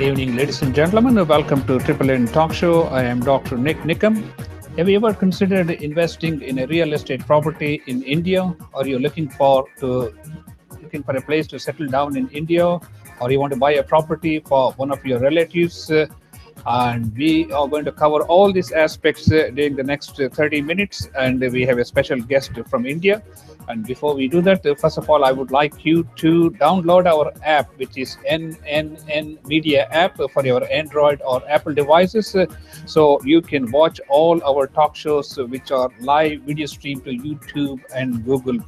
Good evening, ladies and gentlemen. Welcome to Triple N Talk Show. I am Dr. Nick Nikam. Have you ever considered investing in a real estate property in India? Or you're looking for a place to settle down in India? Or you want to buy a property for one of your relatives? And we are going to cover all these aspects during the next 30 minutes. And we have a special guest from India. And before we do that, first of all, I would like you to download our app, which is NNN Media app for your Android or Apple devices. So you can watch all our talk shows, which are live video streamed to YouTube and Google+.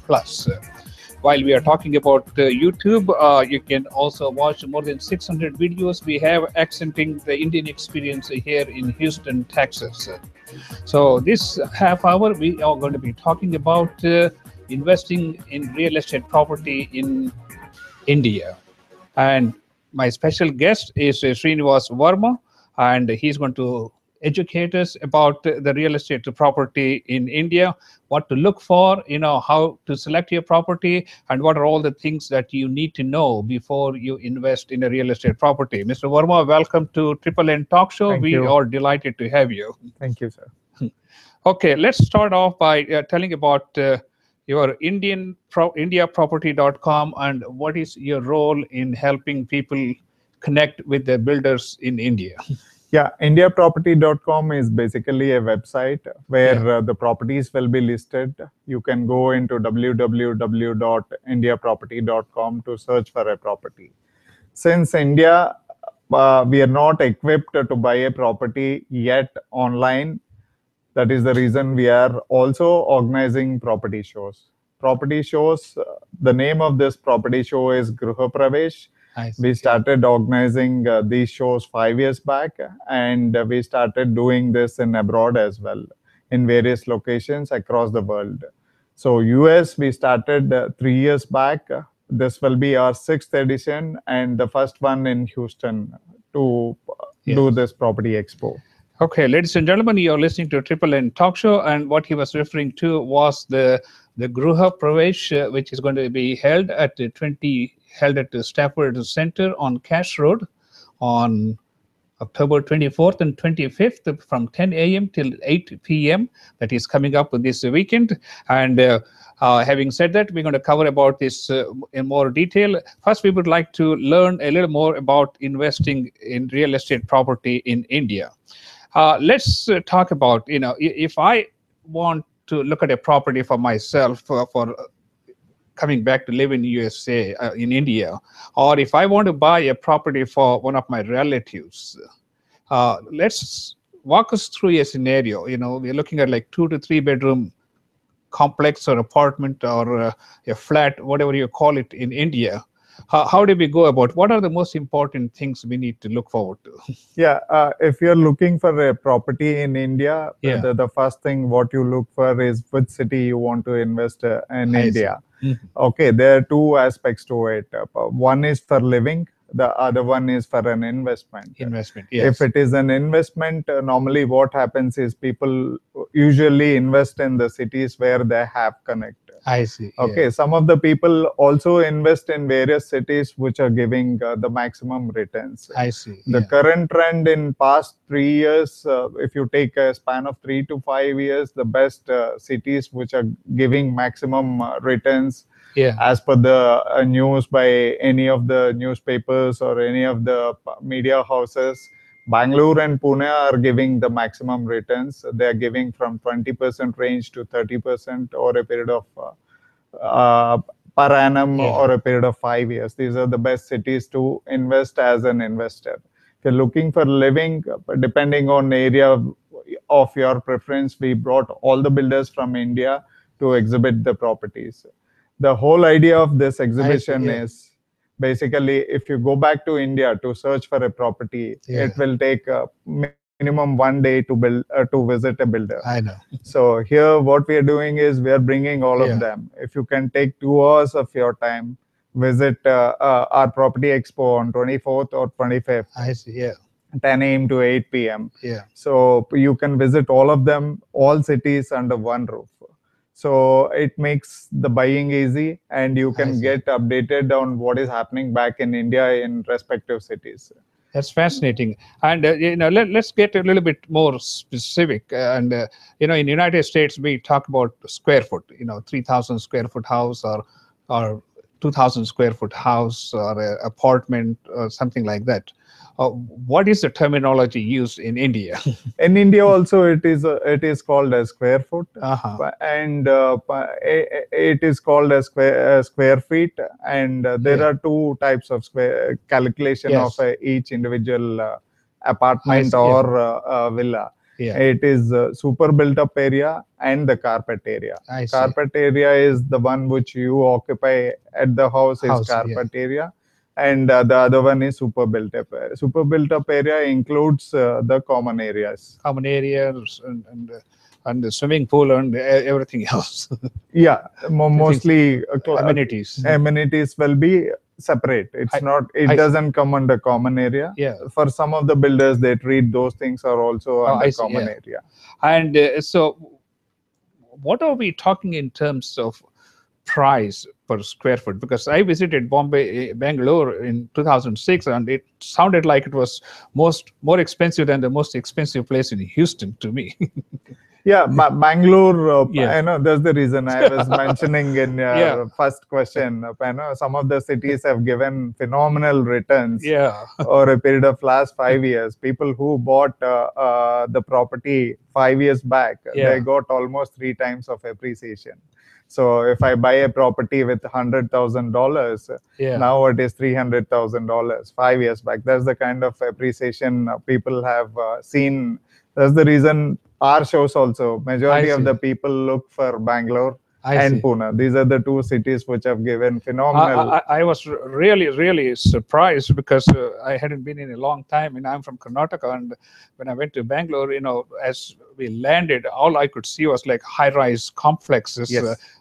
While we are talking about YouTube, you can also watch more than 600 videos we have accenting the Indian experience here in Houston, Texas. So this half hour, we are going to be talking about investing in real estate property in India. And my special guest is Srinivas Verma, and he's going to educate us about the real estate property in India, what to look for, how to select your property, and what are all the things that you need to know before you invest in a real estate property. Mr. Verma, welcome to Triple N Talk Show. We are delighted to have you. Thank you, sir. Okay, let's start off by telling about your IndiaProperty.com and what is your role in helping people connect with the builders in India. Yeah, IndiaProperty.com is basically a website where the properties will be listed. You can go into www.indiaproperty.com to search for a property. Since India, we are not equipped to buy a property yet online, that is the reason we are also organizing property shows. Property shows, the name of this property show is Gruha Pravesh. We started organizing these shows 5 years back, and we started doing this in abroad as well, in various locations across the world. So US, we started 3 years back. This will be our 6th edition and the first one in Houston to do this property expo. Okay, ladies and gentlemen, you're listening to Triple N Talk Show, and what he was referring to was the Gruha Pravesh, which is going to be held at held at the Stafford Center on Cash Road on October 24th and 25th from 10 a.m. till 8 p.m. That is coming up this weekend. And having said that, we're going to cover about this in more detail. First, we would like to learn a little more about investing in real estate property in India. Let's talk about, if I want to look at a property for myself for coming back to live in USA, in India, or if I want to buy a property for one of my relatives, let's walk us through a scenario. We're looking at like 2 to 3 bedroom complex or apartment or a flat, whatever you call it in India. How do we go about? What are the most important things we need to look forward to? Yeah, if you're looking for a property in India, the first thing what you look for is which city you want to invest in India. Mm-hmm. Okay, there are two aspects to it. One is for living. The other one is for an investment. Investment, yes. If it is an investment, normally what happens is people usually invest in the cities where they have connect. I see. Okay, yeah. Some of the people also invest in various cities which are giving the maximum returns. I see. The current trend in past 3 years, if you take a span of 3 to 5 years, the best cities which are giving maximum returns, as per the news by any of the newspapers or any of the media houses, Bangalore and Pune are giving the maximum returns. They are giving from 20% range to 30% over a period of per annum or a period of 5 years. These are the best cities to invest as an investor. If you're looking for living, depending on area of your preference, we brought all the builders from India to exhibit the properties. The whole idea of this exhibition is basically, if you go back to India to search for a property, it will take a minimum 1 day to build to visit a builder. I know. So here, what we are doing is we are bringing all of them. If you can take 2 hours of your time, visit our property expo on 24th or 25th. I see. Yeah. 10 a.m. to 8 p.m. Yeah. So you can visit all of them, all cities under one roof. So it makes the buying easy, and you can get updated on what is happening back in India in respective cities. That's fascinating. And let's get a little bit more specific. In the United States, we talk about square foot. 3,000 square foot house or 2,000 square foot house or apartment or something like that. What is the terminology used in India? In India also, it is called as square foot, and it is called as square feet. And there are two types of square calculation of each individual apartment or villa. Yeah. It is super built-up area and the carpet area. Carpet area is the one which you occupy at the house is carpet area. And the other one is super built-up. Super built-up area includes the common areas. Common areas and the swimming pool and everything else. Yeah, mostly amenities. Amenities will be separate. It doesn't come under common area. Yeah. For some of the builders, they treat those things are also under common area. And so, what are we talking in terms of price per square foot? Because I visited Bangalore in 2006, and it sounded like it was more expensive than the most expensive place in Houston to me. Yeah, Bangalore. I know that's the reason I was mentioning in your first question. Some of the cities have given phenomenal returns over a period of last 5 years. People who bought the property 5 years back, they got almost 3 times of appreciation. So if I buy a property with $100,000, now it is $300,000 5 years back. That's the kind of appreciation people have seen. That's the reason our shows also, majority of the people look for Bangalore and Pune. These are the two cities which have given phenomenal. I was really, really surprised because I hadn't been in a long time, and I'm from Karnataka. And when I went to Bangalore, as we landed, all I could see was like high-rise complexes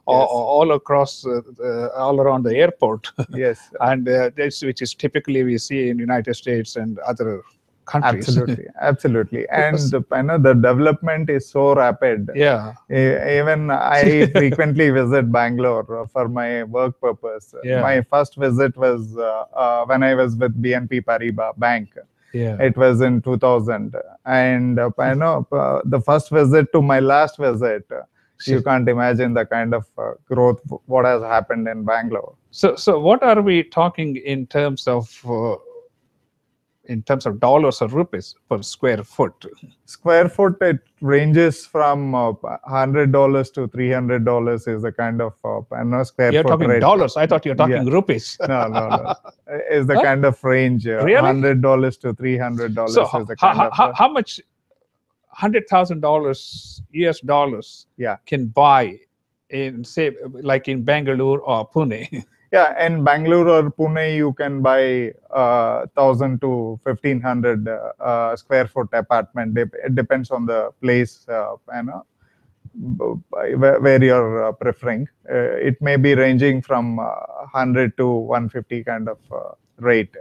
all across, all around the airport. Yes, and which is typically we see in United States and other countries. Absolutely. And the development is so rapid. Yeah. Even I frequently visit Bangalore for my work purpose. Yeah. My first visit was when I was with BNP Paribas Bank. Yeah. It was in 2000. And the first visit to my last visit, you can't imagine the kind of growth what has happened in Bangalore. So what are we talking in terms of dollars or rupees per square foot? Square foot, it ranges from $100 to $300 is the kind of square foot. You're talking dollars. I thought you were talking rupees. No. Is the kind of range. Really? $100 to $300 is the kind of. How much $100,000 US dollars can buy in, say, like in Bangalore or Pune? Yeah, in Bangalore or Pune, you can buy 1,000 to 1,500 square foot apartment. It depends on the place where you're preferring. It may be ranging from 100 to 150 kind of rate.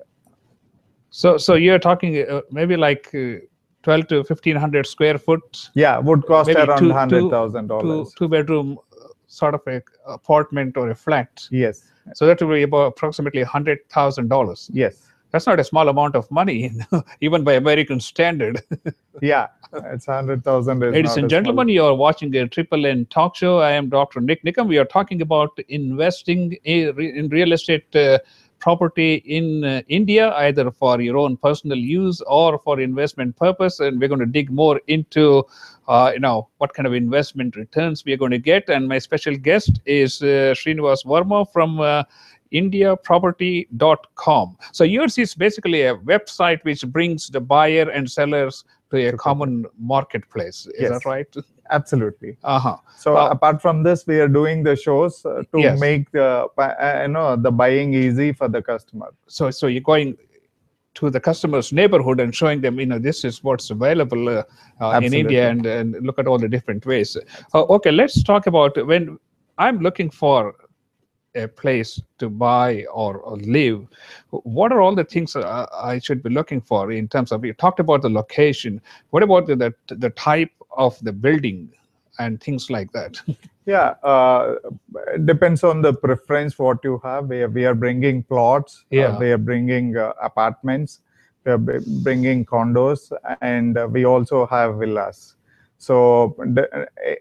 So you're talking maybe like 12 to 1,500 square foot? Yeah, would cost around $100,000. Two-bedroom sort of an apartment or a flat. Yes. So that will be about approximately $100,000. Yes. That's not a small amount of money, even by American standard. Yeah, it's $100,000. Ladies and gentlemen, you are watching a Triple N Talk Show. I am Dr. Nick Nikam. We are talking about investing in real estate property in India, either for your own personal use or for investment purpose. And we're going to dig more into what kind of investment returns we are going to get. And my special guest is Srinivas Verma from IndiaProperty.com. So yours is basically a website which brings the buyer and sellers to a common marketplace. Is that right? Absolutely. So apart from this, we are doing the shows to make the the buying easy for the customer. So you're going to the customer's neighborhood and showing them, this is what's available in India, and look at all the different ways. Okay, let's talk about when I'm looking for a place to buy or live. What are all the things I should be looking for in terms of? You talked about the location. What about the type of the building and things like that? Yeah, it depends on the preference what you have. We are bringing plots. We are bringing apartments. We are bringing condos, and we also have villas. So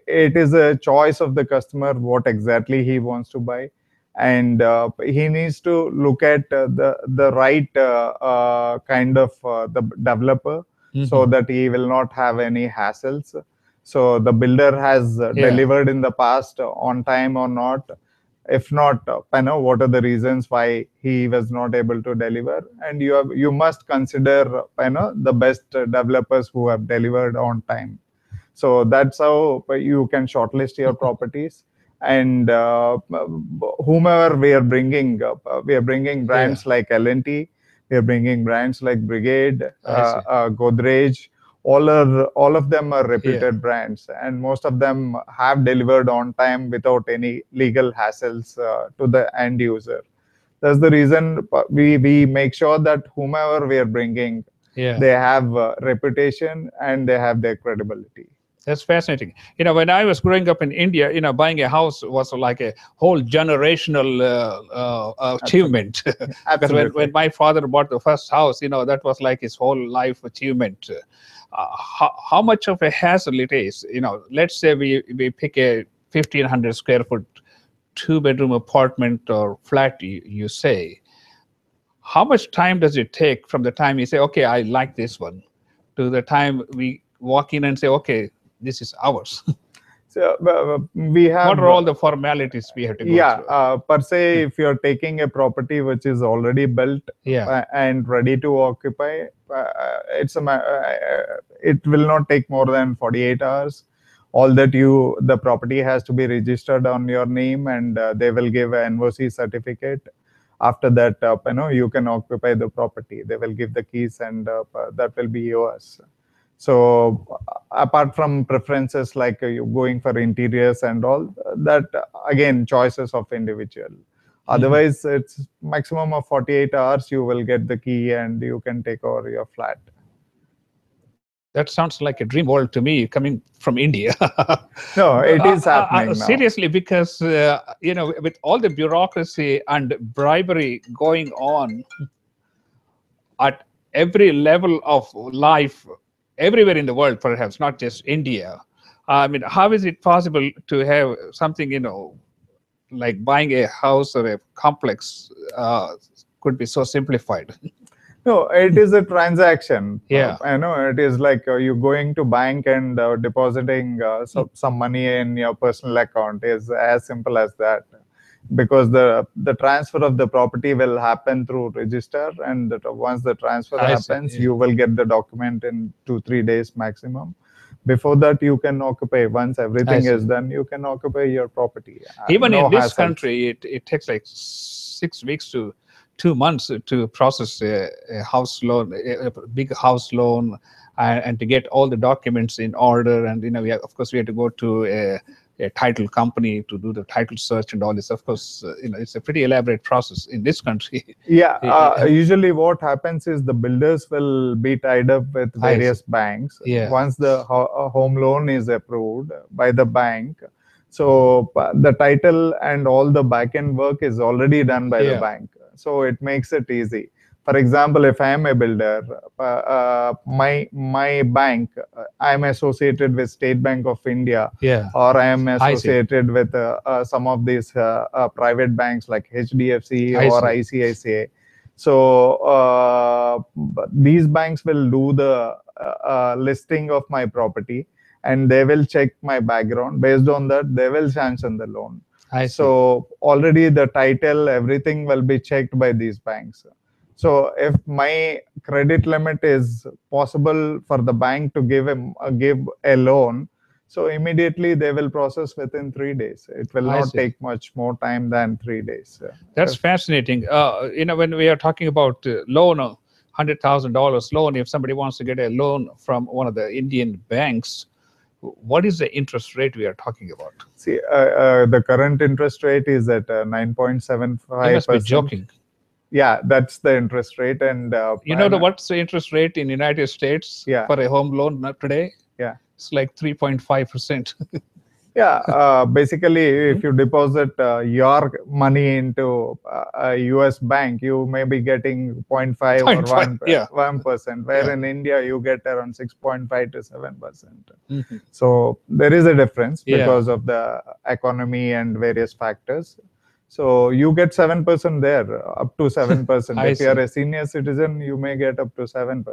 it is a choice of the customer what exactly he wants to buy, and he needs to look at the right kind of the developer, mm-hmm. so that he will not have any hassles. So the builder has delivered in the past on time or not. If not, you know, what are the reasons why he was not able to deliver? And you must consider, you know, the best developers who have delivered on time. So that's how you can shortlist your properties. And whomever we are bringing up, we are bringing brands like L&T, we are bringing brands like Brigade, Godrej. All of them are reputed brands, and most of them have delivered on time without any legal hassles to the end user. That's the reason we make sure that whomever we are bringing, they have reputation and they have their credibility. That's fascinating. You know, when I was growing up in India, you know, buying a house was like a whole generational achievement. Absolutely. Because when my father bought the first house, you know, that was like his whole life achievement. How much of a hassle it is, you know, let's say we pick a 1,500 square foot, 2-bedroom apartment or flat, you say. How much time does it take from the time you say, okay, I like this one, to the time we walk in and say, okay, this is ours? So we have, what are all the formalities we have to go through? Per se, if you're taking a property which is already built and ready to occupy, it will not take more than 48 hours. All that the property has to be registered on your name, and they will give an NOC certificate. After that, you know, you can occupy the property. They will give the keys, and that will be yours. So apart from preferences like you going for interiors and all that, again, choices of individual. Otherwise, it's maximum of 48 hours. You will get the key and you can take over your flat. That sounds like a dream world to me, coming from India. No, it is happening now. Seriously, because, you know, with all the bureaucracy and bribery going on at every level of life, everywhere in the world, perhaps not just India. I mean, how is it possible to have something, you know, like buying a house or a complex could be so simplified? No, it is a transaction. Yeah, I know, it is like you going to bank and depositing some money in your personal account is as simple as that, because the transfer of the property will happen through register, and once the transfer happens, you will get the document in 2-3 days maximum. Before that, you can occupy. Once everything is done, you can occupy your property. Even in this country, it takes like 6 weeks to 2 months to process a house loan, a big house loan, and to get all the documents in order. And, you know, of course, we have to go to a title company to do the title search and all this. Of course, you know, it's a pretty elaborate process in this country. Yeah, usually what happens is the builders will be tied up with various banks. Yeah. Once the home loan is approved by the bank, so the title and all the back-end work is already done by the bank. So it makes it easy. For example, if I am a builder, my bank, I am associated with State Bank of India, or I am associated with some of these private banks like HDFC or ICICI. So these banks will do the listing of my property, and they will check my background. Based on that, they will sanction the loan. So already the title, everything will be checked by these banks. So if my credit limit is possible for the bank to give a loan, so immediately they will process within 3 days. It will not take much more time than 3 days. That's fascinating. You know, when we are talking about loan, $100,000 loan, if somebody wants to get a loan from one of the Indian banks, what is the interest rate we are talking about? See, the current interest rate is at 9.75%. You must be joking. Yeah, that's the interest rate. And you know, what's the interest rate in the United States for a home loan today? Yeah, it's like 3.5%. Yeah, basically, if you deposit your money into a US bank, you may be getting 0.5 or 1%, where in India you get around 6.5 to 7%. Mm-hmm. So there is a difference because of the economy and various factors. So you get 7% there, up to 7%. If you are a senior citizen, you may get up to 7%.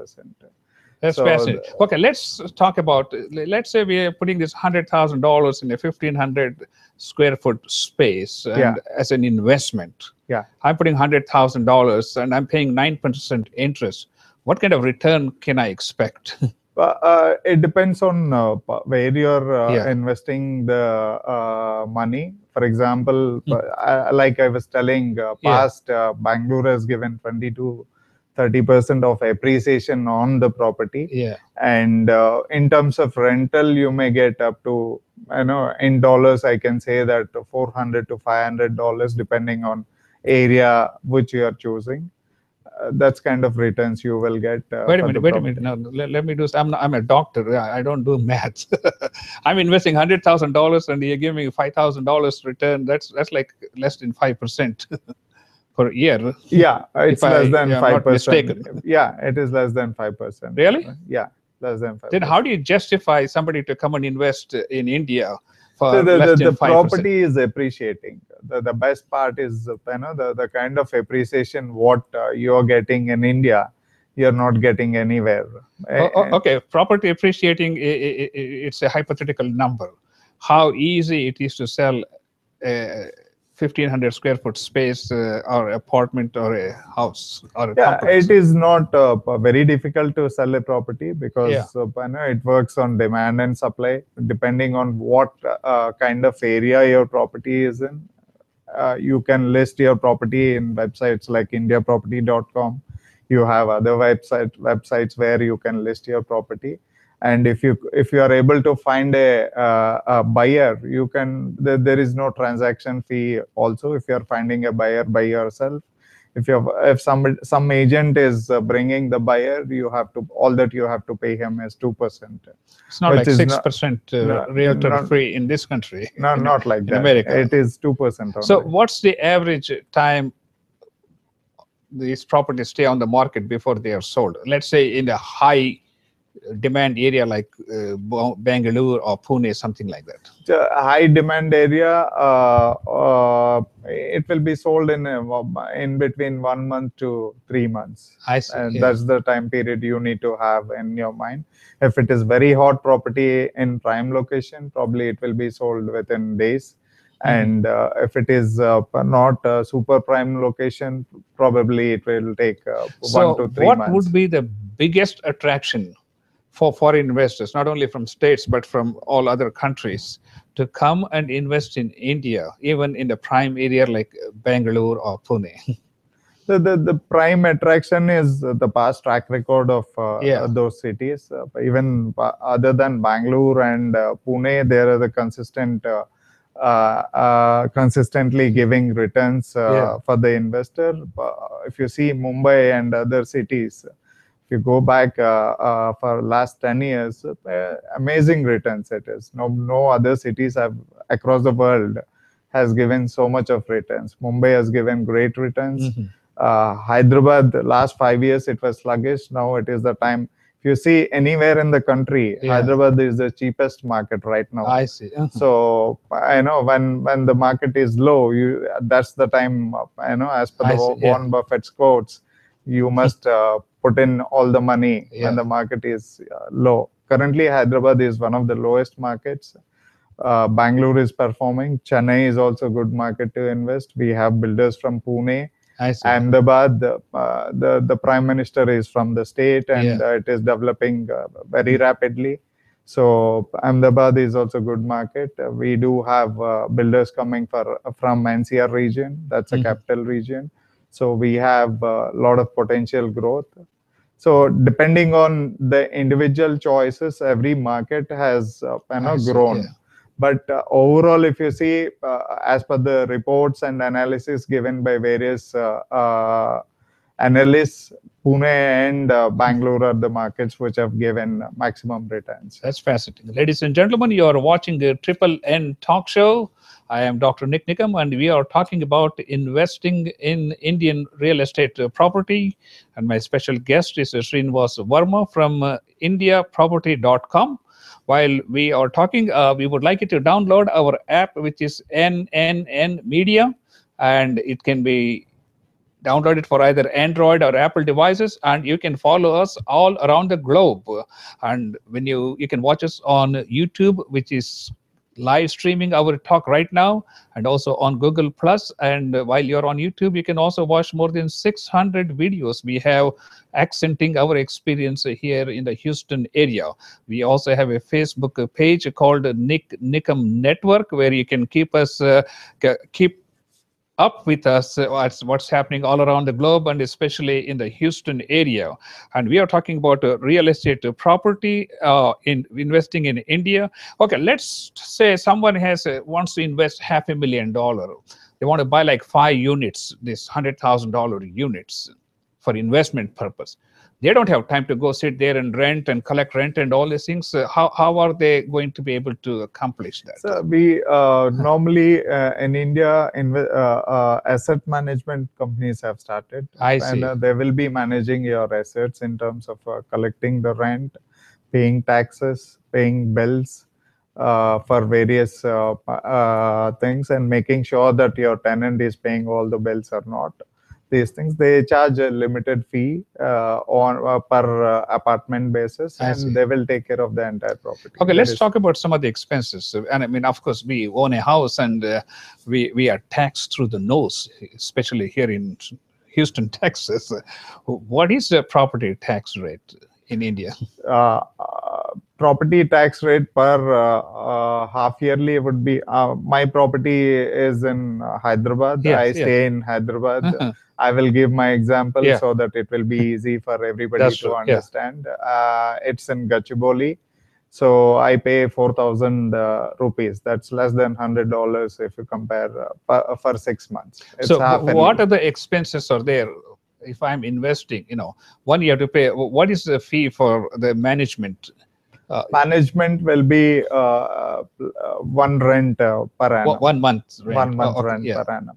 That's fascinating. Okay, let's talk about, let's say we are putting this $100,000 in a 1,500 square foot space and as an investment. Yeah. I'm putting $100,000 and I'm paying 9% interest. What kind of return can I expect? It depends on where you're investing the money. For example, like I was telling, past Bangalore has given 22-30% of appreciation on the property, and in terms of rental, you may get up to, you know, in dollars, I can say that $400 to $500, depending on area which you are choosing. That's kind of returns you will get. Wait a minute. Now, let me do this. I'm a doctor. I don't do maths. I'm investing $100,000, and you're giving me $5,000 return. That's like less than 5%. Per year, it's less than 5%. Yeah, it is less than 5%. Really? Yeah, less than 5%. Then how do you justify somebody to come and invest in India for less than 5%? The property is appreciating. The best part is, you know, the kind of appreciation what you are getting in India, you're not getting anywhere. Okay, property appreciating, it's a hypothetical number. How easy it is to sell 1,500 square foot space or apartment or a house or a complex. It is not very difficult to sell a property because you know, it works on demand and supply. Depending on what kind of area your property is in, you can list your property in websites like IndiaProperty.com. You have other websites where you can list your property. And if you are able to find a buyer, you can. There is no transaction fee. Also, if you are finding a buyer by yourself, if some agent is bringing the buyer, you have to, all that you have to pay him is 2%. It's not like 6% realtor free in this country. No, not like that. In America, it is 2%. So, what's the average time these properties stay on the market before they are sold? Let's say in a high demand area like Bangalore or Pune, something like that. The high demand area, it will be sold in between 1 month to 3 months. I see. And that's the time period you need to have in your mind. If it is very hot property in prime location, probably it will be sold within days. And if it is not a super prime location, probably it will take 1 to 3 months. So what would be the biggest attraction for foreign investors, not only from states but from all other countries, to come and invest in India, even in the prime area like Bangalore or Pune? The prime attraction is the past track record of those cities. Even other than Bangalore and Pune, there are the consistently giving returns for the investor. If you see Mumbai and other cities, if you go back for last 10 years, amazing returns it is. No other cities have across the world has given so much of returns. Mumbai has given great returns. Hyderabad, the last 5 years it was sluggish. Now it is the time. If you see anywhere in the country, Hyderabad is the cheapest market right now. I see. So I know when the market is low, that's the time. I know, as per Warren Buffett's quotes, you must put in all the money when the market is low. Currently, Hyderabad is one of the lowest markets. Bangalore is performing. Chennai is also a good market to invest. We have builders from Pune. Ahmedabad, the Prime Minister is from the state, and it is developing very rapidly. So Ahmedabad is also a good market. We do have builders coming from NCR region. That's a capital region. So we have a lot of potential growth. So depending on the individual choices, every market has grown. Yeah. But overall, if you see, as per the reports and analysis given by various analysts, Pune and Bangalore are the markets which have given maximum returns. That's fascinating. Ladies and gentlemen, you are watching the Triple N Talk Show. I am Dr. Nick Nikam, and we are talking about investing in Indian real estate property. And my special guest is Srinivas Verma from IndiaProperty.com. While we are talking, we would like you to download our app, which is NNN Media, and it can be download it for either Android or Apple devices, and you can follow us all around the globe. And when you can watch us on YouTube, which is live streaming our talk right now, and also on Google Plus. And while you're on YouTube, you can also watch more than 600 videos we have accenting our experience here in the Houston area. We also have a Facebook page called Nick Nikam Network, where you can keep us keep up with us what's happening all around the globe, and especially in the Houston area. And we are talking about real estate property in investing in India. Okay, let's say someone has wants to invest $500,000. They want to buy like 5 units, this $100,000 units for investment purpose. They don't have time to go sit there and rent and collect rent and all these things. How are they going to be able to accomplish that? So we normally in India, asset management companies have started. I see. And they will be managing your assets in terms of collecting the rent, paying taxes, paying bills for various things, and making sure that your tenant is paying all the bills or not. These things, they charge a limited fee per apartment basis, and they will take care of the entire property. Okay, let's talk about some of the expenses. And I mean, of course, we own a house, and we are taxed through the nose, especially here in Houston, Texas. What is the property tax rate in India? Property tax rate per half yearly would be, my property is in Hyderabad. Yes, I stay in Hyderabad. I will give my example so that it will be easy for everybody to understand. It's in Gachibowli. So I pay 4,000 rupees. That's less than $100 if you compare for 6 months. It's so what are the expenses are there? If I'm investing, you know, one you have to pay, what is the fee for the management? Management will be one rent per annum. 1 month rent. 1 month rent per annum.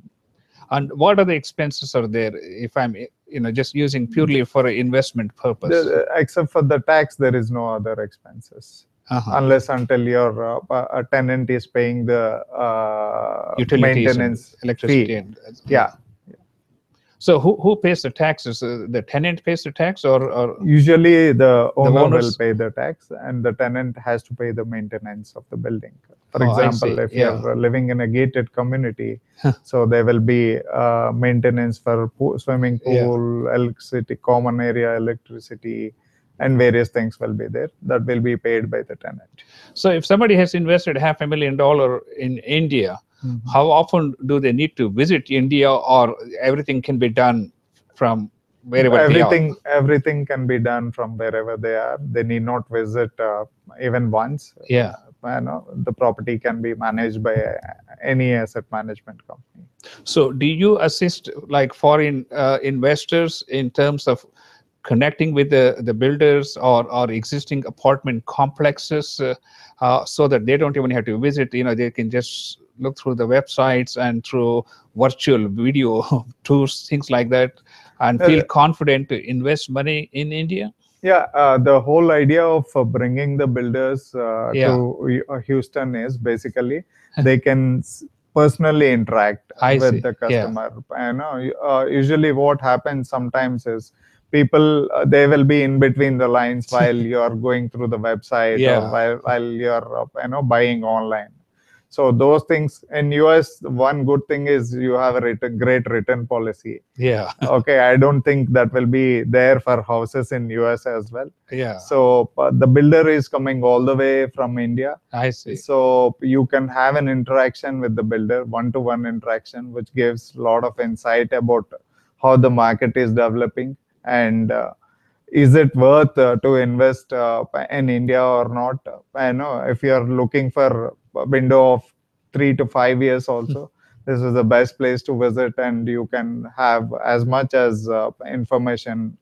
And what are the expenses are there if I'm, you know, just using purely for investment purpose? Except for the tax, there is no other expenses. Unless until your tenant is paying the utilities, maintenance, electricity. And, so who pays the taxes? The tenant pays the tax, or usually the owner will pay the tax, and the tenant has to pay the maintenance of the building. For example, if you're living in a gated community, so there will be maintenance for swimming pool, electricity, common area electricity, and various things will be there that will be paid by the tenant. So if somebody has invested $500,000 in India, how often do they need to visit India, or everything can be done from wherever they are? Everything can be done from wherever they are. They need not visit even once. Yeah. You know, the property can be managed by any asset management company. So do you assist like foreign investors in terms of connecting with the builders or existing apartment complexes so that they don't even have to visit, you know, they can just look through the websites and through virtual video tours, things like that, and feel confident to invest money in India? Yeah, the whole idea of bringing the builders to Houston is basically they can personally interact with the customer. You know, usually what happens sometimes is people, they will be in between the lines while you are going through the website or while you are buying online. So those things in US, one good thing is you have a great return policy. Yeah. Okay, I don't think that will be there for houses in US as well. Yeah. So the builder is coming all the way from India. I see. So you can have an interaction with the builder, one-to-one interaction, which gives a lot of insight about how the market is developing and is it worth to invest in India or not. I know if you are looking for a window of 3 to 5 years also, this is the best place to visit, and you can have as much as information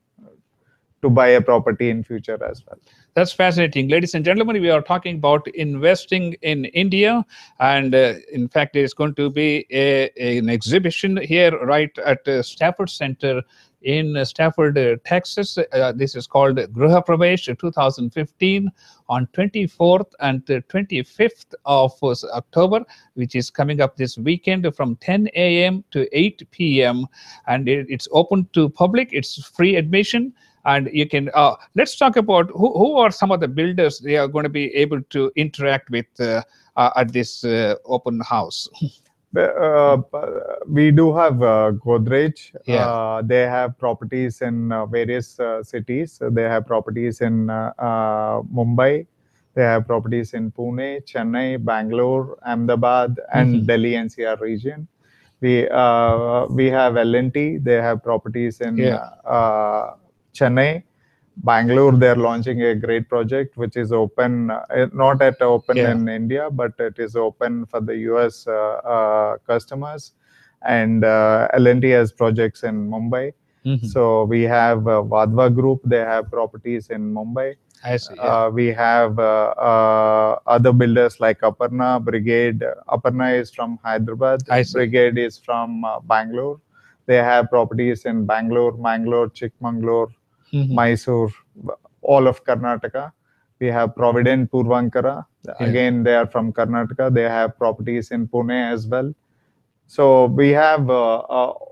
to buy a property in future as well. That's fascinating. Ladies and gentlemen, we are talking about investing in India. And in fact, there is going to be an exhibition here right at Stafford Center in Stafford, Texas. This is called Gruha Pravesh 2015 on 24th and 25th of October, which is coming up this weekend from 10 a.m. to 8 p.m. And it's open to public. It's free admission. And you can, let's talk about who are some of the builders they are going to be able to interact with at this open house. We do have Godrej. Yeah. They have properties in various cities. They have properties in Mumbai. They have properties in Pune, Chennai, Bangalore, Ahmedabad, and Delhi NCR region. We have L&T. They have properties in Chennai, Bangalore. They're launching a great project which is open, not at open in India, but it is open for the US customers. And L&T has projects in Mumbai. So we have Wadhwa Group. They have properties in Mumbai. I see. We have other builders like Aparna, Brigade. Aparna is from Hyderabad. Brigade is from Bangalore. They have properties in Bangalore, Mangalore, Chikmagalur, Mysore, all of Karnataka. We have Provident Purvankara. Again, they are from Karnataka. They have properties in Pune as well. So we have all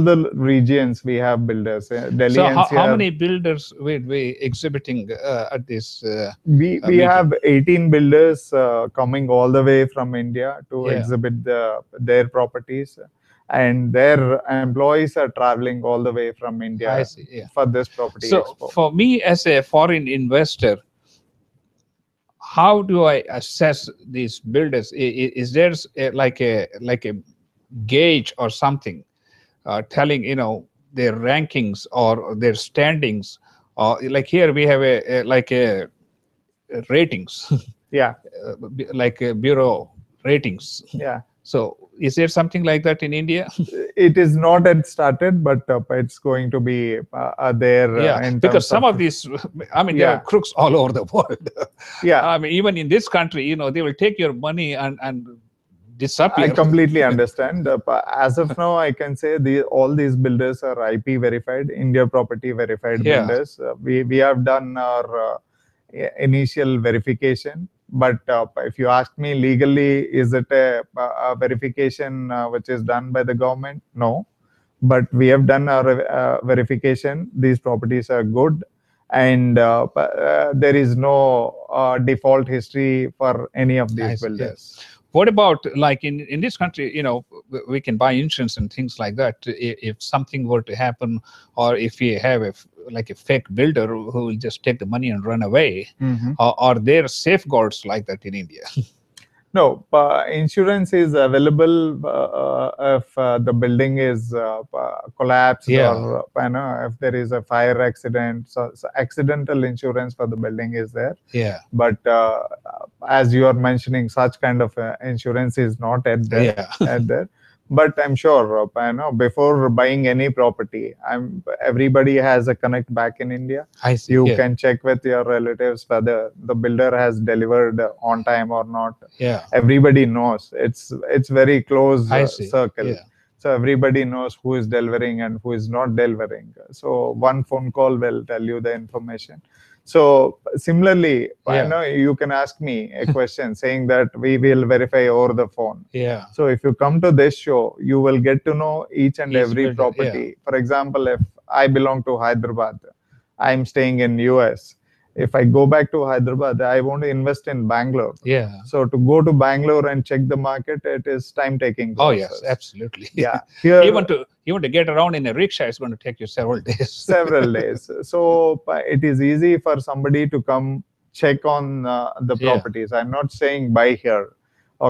the regions, we have builders. Delhi, so how many builders will be exhibiting at this? We have 18 builders coming all the way from India to exhibit their properties. And their employees are traveling all the way from India for this property expo. For me as a foreign investor, how do I assess these builders? Is there like a gauge or something telling, you know, their rankings or their standings? Or like here we have a ratings, like a bureau ratings, So is there something like that in India? It is not yet started, but it's going to be there. Because some of these, I mean, there are crooks all over the world. I mean, even in this country, you know, they will take your money and disappear. I completely understand. As of now, I can say all these builders are IP verified, India Property verified builders. We have done our initial verification. But if you ask me legally, is it a verification which is done by the government? No. But we have done our verification. These properties are good. And there is no default history for any of these builders. What about, like, in this country, you know, we can buy insurance and things like that. If something were to happen, or if we have a fake builder who will just take the money and run away, are there safeguards like that in India? No, insurance is available if the building is collapsed or, you know, if there is a fire accident. So accidental insurance for the building is there. But as you are mentioning, such kind of insurance is not at there. At there. But I'm sure, you know, before buying any property, everybody has a connect back in India. You can check with your relatives whether the builder has delivered on time or not. Everybody knows. It's very close circle. So everybody knows who is delivering and who is not delivering. So one phone call will tell you the information. So similarly, you know, you can ask me a question saying that we will verify over the phone. So if you come to this show, you will get to know each every property. For example, if I belong to Hyderabad, I'm staying in US. If I go back to Hyderabad, I want to invest in Bangalore. So to go to Bangalore and check the market, it is time-taking process. Absolutely. Here, even to get around in a rickshaw is going to take you several days. So it is easy for somebody to come check on the properties. I'm not saying buy here.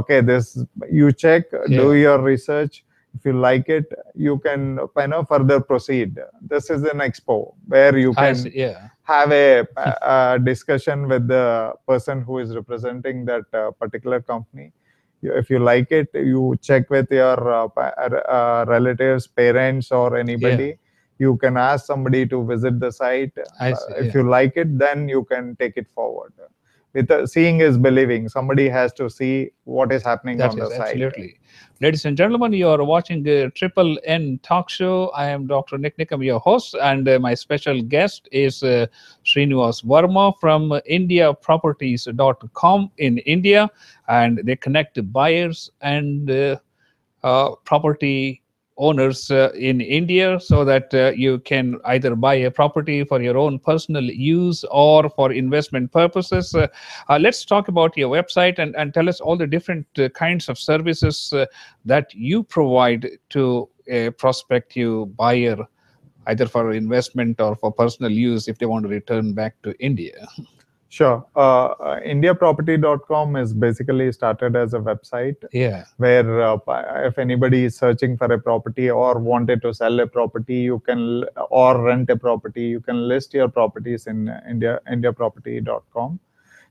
This you check, do your research. If you like it, you can, you know, further proceed. This is an expo where you can have a discussion with the person who is representing that particular company. if you like it, you check with your relatives, parents, or anybody. Yeah. You can ask somebody to visit the site. If you like it, then you can take it forward. With seeing is believing. Somebody has to see what is happening on the site. Absolutely. Ladies and gentlemen, you are watching the Triple N Talk Show. I am Dr. Nick Nikam, your host, and my special guest is Srinivas Verma from IndiaProperties.com in India, and they connect buyers and property owners in India, so that you can either buy a property for your own personal use or for investment purposes. Let's talk about your website and tell us all the different kinds of services that you provide to a prospective buyer, either for investment or for personal use if they want to return back to India. Sure. IndiaProperty.com is basically started as a website where if anybody is searching for a property or wanted to sell a property, you can, or rent a property, you can list your properties in IndiaProperty.com.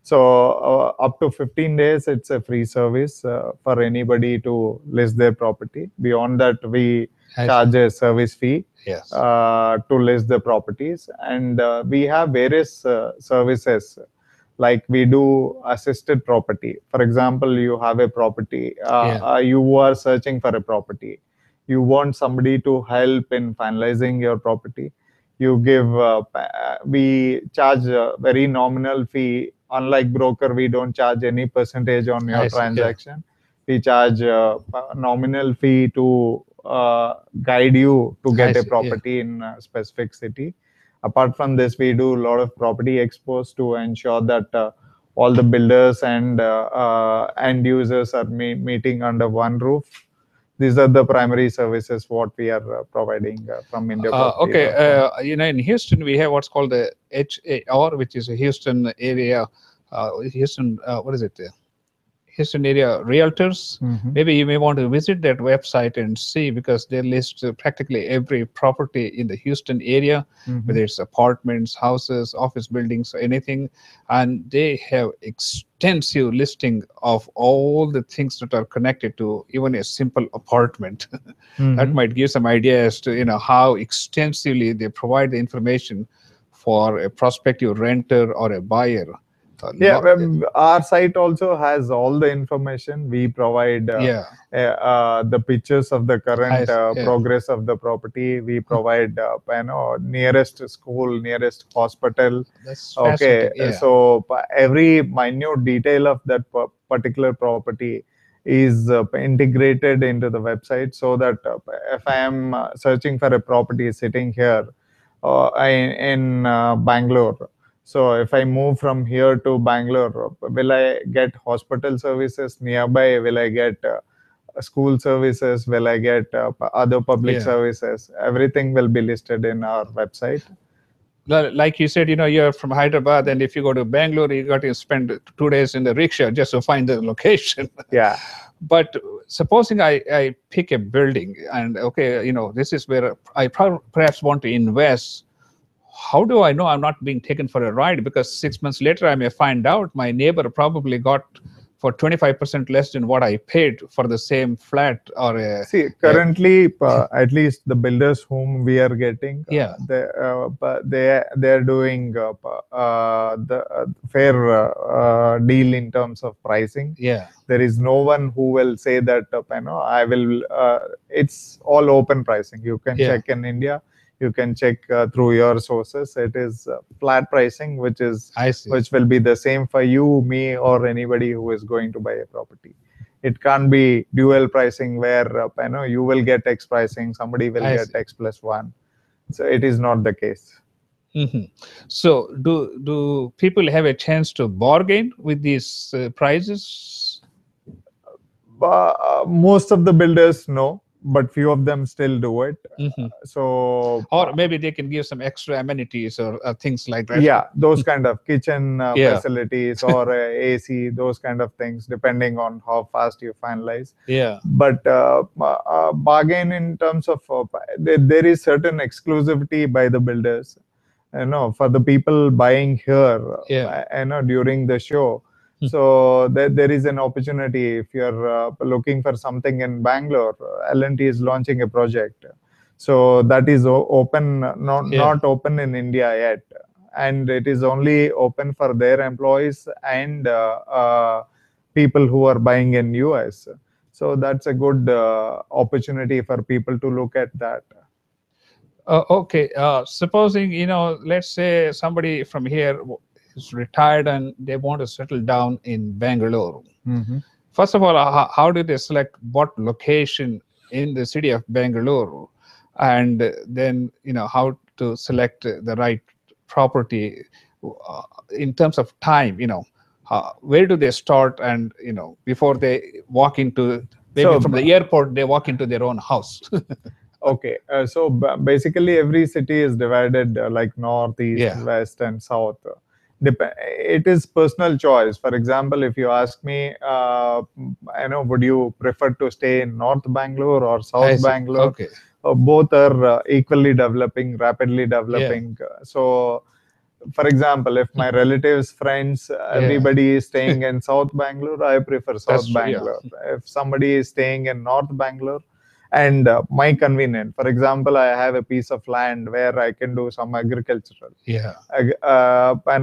So up to 15 days, it's a free service for anybody to list their property. Beyond that, we charge a service fee to list the properties. And we have various services, like we do assisted property. For example, you have a property, you are searching for a property. You want somebody to help in finalizing your property. You give, we charge a very nominal fee. Unlike broker, we don't charge any percentage on your transaction. We charge a nominal fee to guide you to get a property in a specific city. Apart from this, we do a lot of property expos to ensure that all the builders and end users are meeting under one roof. These are the primary services what we are providing from India. Okay, you know, in Houston we have what's called the HAR, which is a Houston area. What is it? Houston area realtors. Mm-hmm. Maybe you may want to visit that website and see, because they list practically every property in the Houston area, mm-hmm. whether it's apartments, houses, office buildings, or anything, and they have extensive listing of all the things that are connected to even a simple apartment. Mm-hmm. That might give some idea as to, you know, how extensively they provide the information for a prospective renter or a buyer. Yeah, our site also has all the information. We provide the pictures of the current progress of the property. We provide you know, nearest school, nearest hospital. That's okay. So every minute detail of that particular property is integrated into the website, so that if I am searching for a property sitting here in Bangalore. So if I move from here to Bangalore, will I get hospital services nearby? Will I get school services? Will I get other public services? Everything will be listed in our website. Like you said, you know, you're from Hyderabad, and if you go to Bangalore, you got to spend 2 days in the rickshaw just to find the location. Yeah. But supposing I pick a building and, okay, you know, this is where I perhaps want to invest. How do I know I'm not being taken for a ride? Because 6 months later, I may find out my neighbor probably got for 25% less than what I paid for the same flat. Or a, currently, at least the builders whom we are getting, they're doing the fair deal in terms of pricing. Yeah, there is no one who will say that, you know, I will. It's all open pricing. You can check in India. You can check through your sources. It is flat pricing, which is which will be the same for you, me, or anybody who is going to buy a property. It can't be dual pricing where you know, you will get X pricing, somebody will get X plus one. So it is not the case. Mm-hmm. So do people have a chance to bargain with these prices? Most of the builders, no. But few of them still do it. Mm-hmm. So, or maybe they can give some extra amenities or things like that. Yeah, those kind of kitchen facilities or AC, those kind of things, depending on how fast you finalize. Yeah. But bargain in terms of there is certain exclusivity by the builders. You know, for the people buying here, you know, during the show, So there is an opportunity if you're looking for something in Bangalore. L&T is launching a project, so that is open, not open in India yet, and it is only open for their employees and people who are buying in US. So that's a good opportunity for people to look at that. Okay, supposing, let's say somebody from here is retired and they want to settle down in Bangalore. Mm-hmm. First of all, how do they select what location in the city of Bangalore? And then, how to select the right property in terms of time, where do they start? And, before they walk into, from the airport, they walk into their own house. Okay, so basically every city is divided like north, east, west and south. It is personal choice. For example, if you ask me, would you prefer to stay in North Bangalore or South Bangalore? Okay. Both are equally developing, rapidly developing. So, for example, if my relatives, friends, everybody is staying in South Bangalore, I prefer South Bangalore. If somebody is staying in North Bangalore, and my convenient. For example, I have a piece of land where I can do some agricultural. For my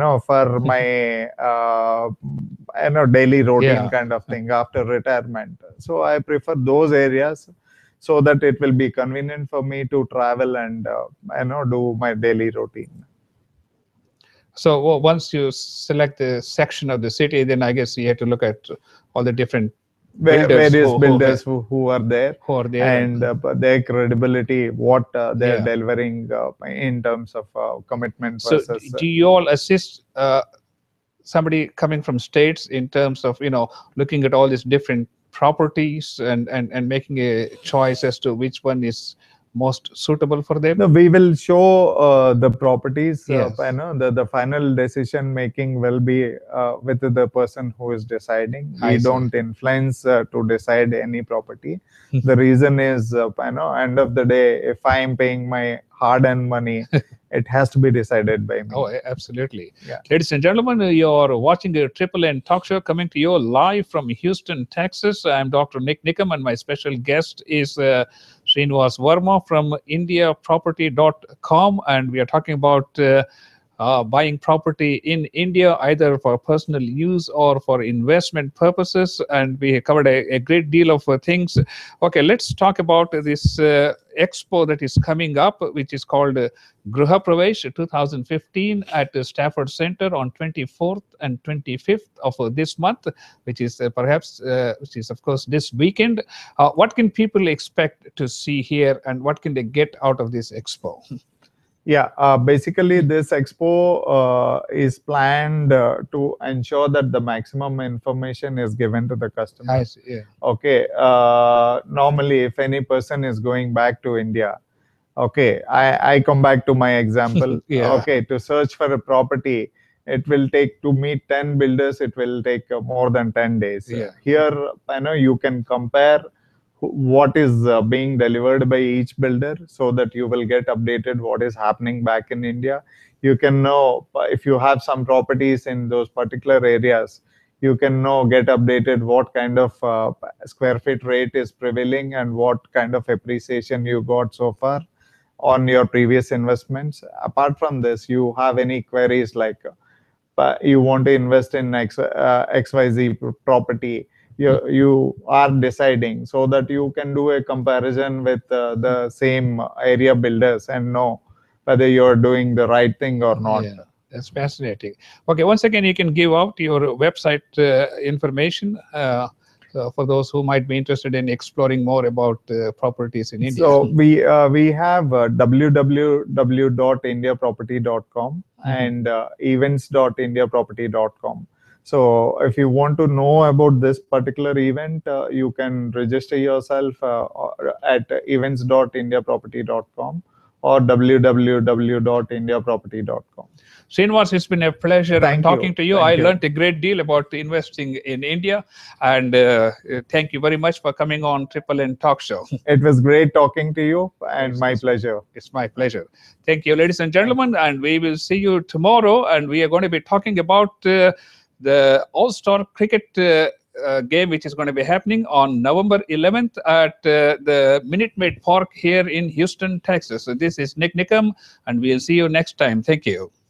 daily routine kind of thing after retirement. So I prefer those areas so that it will be convenient for me to travel and do my daily routine. So once you select the section of the city, then I guess you have to look at all the different various builders who are there and their credibility, what they're delivering in terms of commitment. So versus, do you all assist somebody coming from states in terms of looking at all these different properties and making a choice as to which one is most suitable for them? No, we will show the properties. The final decision making will be with the person who is deciding. We don't influence to decide any property. The reason is, end of the day, if I am paying my hard-earned money, it has to be decided by me. Oh, absolutely. Yeah. Ladies and gentlemen, you're watching the Triple N Talk Show coming to you live from Houston, Texas. I'm Dr. Nick Nikam, and my special guest is Srinivas Verma from IndiaProperty.com, and we are talking about buying property in India, either for personal use or for investment purposes, and we covered a great deal of things. Okay, let's talk about this expo that is coming up, which is called Gruha Pravesh 2015 at Stafford Center on 24th and 25th of this month, which is which is of course this weekend. What can people expect to see here, and what can they get out of this expo? Yeah, basically this expo is planned to ensure that the maximum information is given to the customer. I see, yeah. Okay, normally if any person is going back to India, okay, I come back to my example, okay, to search for a property, it will take, to meet 10 builders, it will take more than 10 days. Yeah. Here, you can compare what is being delivered by each builder so that you will get updated what is happening back in India. You can know if you have some properties in those particular areas, you can know, get updated what kind of square feet rate is prevailing and what kind of appreciation you got so far on your previous investments. Apart from this, you have any queries like you want to invest in XYZ property, you are deciding, so that you can do a comparison with the same area builders and know whether you're doing the right thing or not. Yeah, that's fascinating. Okay, once again, you can give out your website information for those who might be interested in exploring more about properties in India. So we have www.indiaproperty.com and events.indiaproperty.com. So if you want to know about this particular event, you can register yourself at events.indiaproperty.com or www.indiaproperty.com. Srinivas, it's been a pleasure talking to you. I learned a great deal about investing in India, and thank you very much for coming on Triple N Talk Show. It was great talking to you, and my pleasure. It's my pleasure. Thank you, ladies and gentlemen, and we will see you tomorrow, and we are going to be talking about the All-Star Cricket game, which is going to be happening on November 11th at the Minute Maid Park here in Houston, Texas. So this is Nick Nikam, and we'll see you next time. Thank you.